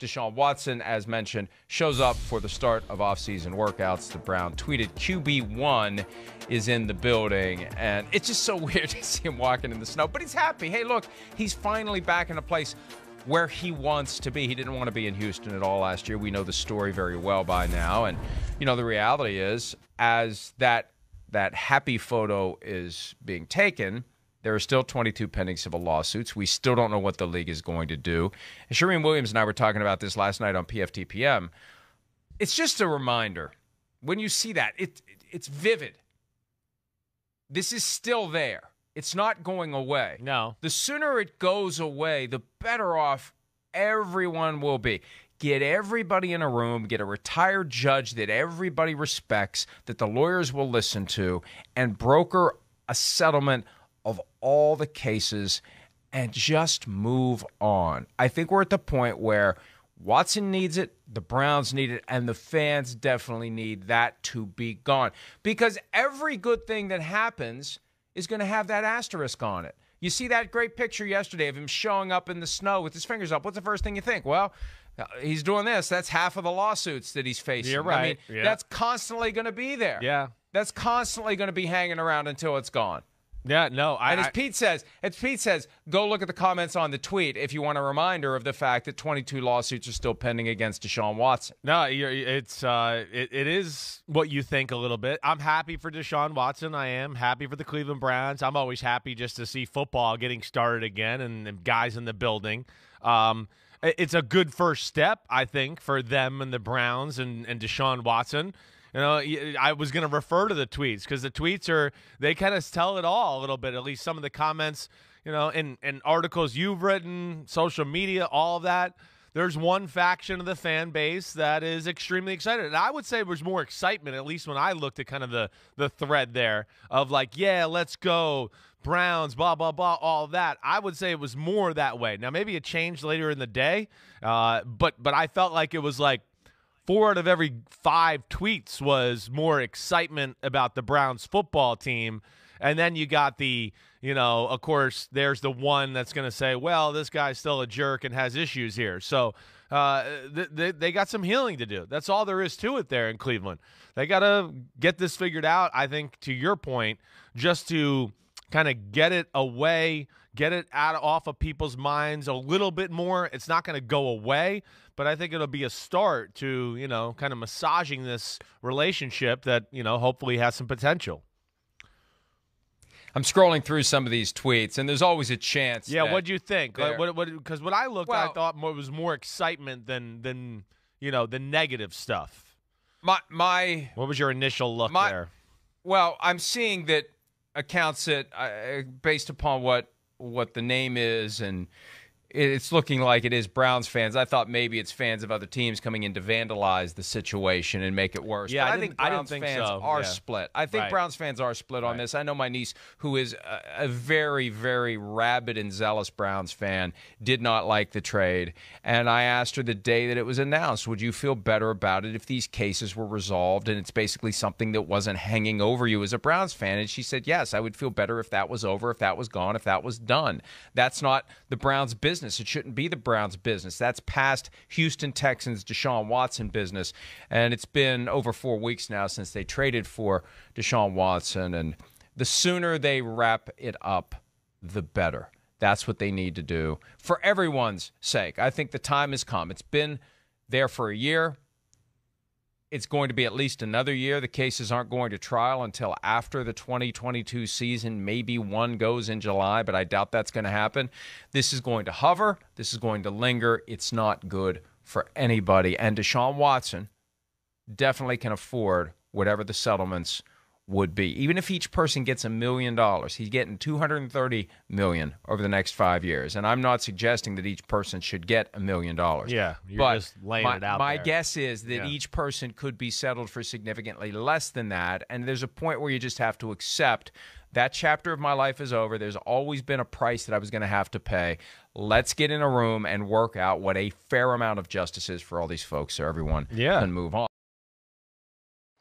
Deshaun Watson, as mentioned, shows up for the start of offseason workouts. The Brown tweeted, QB1 is in the building. And it's just so weird to see him walking in the snow. But he's happy. Hey, look, he's finally back in a place where he wants to be. He didn't want to be in Houston at all last year. We know the story very well by now. And, you know, the reality is, as that happy photo is being taken, there are still 22 pending civil lawsuits. We still don't know what the league is going to do. And Shereen Williams and I were talking about this last night on PFTPM. It's just a reminder. When you see that, it's vivid. This is still there. It's not going away. No. The sooner it goes away, the better off everyone will be. Get everybody in a room, get a retired judge that everybody respects, that the lawyers will listen to, and broker a settlement of all the cases and just move on. I think we're at the point where Watson needs it, the Browns need it, and the fans definitely need that to be gone. Because every good thing that happens is going to have that asterisk on it. You see that great picture yesterday of him showing up in the snow with his fingers up. What's the first thing you think? Well, he's doing this. That's half of the lawsuits that he's facing. You're right. I mean, yeah. That's constantly going to be there. Yeah. That's constantly going to be hanging around until it's gone. Yeah, no. As Pete says, go look at the comments on the tweet if you want a reminder of the fact that 22 lawsuits are still pending against Deshaun Watson. No, it is what you think a little bit. I'm happy for Deshaun Watson. I am happy for the Cleveland Browns. I'm always happy just to see football getting started again and guys in the building. It's a good first step, I think, for them and the Browns and Deshaun Watson. You know, I was going to refer to the tweets because the tweets they kind of tell it all a little bit, at least some of the comments, you know, and articles you've written, social media, all of that. There's one faction of the fan base that is extremely excited. And I would say there's more excitement, at least when I looked at kind of the thread there of like, yeah, let's go, Browns, blah, blah, blah, all that. I would say it was more that way. Now, maybe it changed later in the day, but I felt like it was like, 4 out of every 5 tweets was more excitement about the Browns football team. And then you got the, you know, of course, there's the one that's going to say, well, this guy's still a jerk and has issues here. So they got some healing to do. That's all there is to it there in Cleveland. They got to get this figured out, I think, to your point, just to kind of get it away, get it off of people's minds a little bit more. It's not going to go away, but I think it'll be a start to, you know, kind of massaging this relationship that, you know, hopefully has some potential. I'm scrolling through some of these tweets, and there's always a chance. Yeah, what'd you think? Because what I looked at, I thought it was more excitement than you know, the negative stuff. What was your initial look there? Well, I'm seeing that accounts it based upon what the name is, and it's looking like it is Browns fans. I thought maybe it's fans of other teams coming in to vandalize the situation and make it worse. Yeah, but I think Browns fans are split. I think Browns fans are split on this. I know my niece, who is a very, very rabid and zealous Browns fan, did not like the trade. And I asked her the day that it was announced, would you feel better about it if these cases were resolved and it's basically something that wasn't hanging over you as a Browns fan? And she said, yes, I would feel better if that was over, if that was gone, if that was done. That's not the Browns' business. It shouldn't be the Browns' business. That's past Houston Texans, Deshaun Watson business. And it's been over 4 weeks now since they traded for Deshaun Watson. And the sooner they wrap it up, the better. That's what they need to do for everyone's sake. I think the time has come. It's been there for a year. It's going to be at least another year. The cases aren't going to trial until after the 2022 season. Maybe one goes in July, but I doubt that's going to happen. This is going to hover. This is going to linger. It's not good for anybody. And Deshaun Watson definitely can afford whatever the settlements would be. Even if each person gets $1 million, he's getting $230 million over the next 5 years. And I'm not suggesting that each person should get $1 million. Yeah, but my guess is that each person could be settled for significantly less than that. And there's a point where you just have to accept that chapter of my life is over. There's always been a price that I was going to have to pay. Let's get in a room and work out what a fair amount of justice is for all these folks so everyone can move on.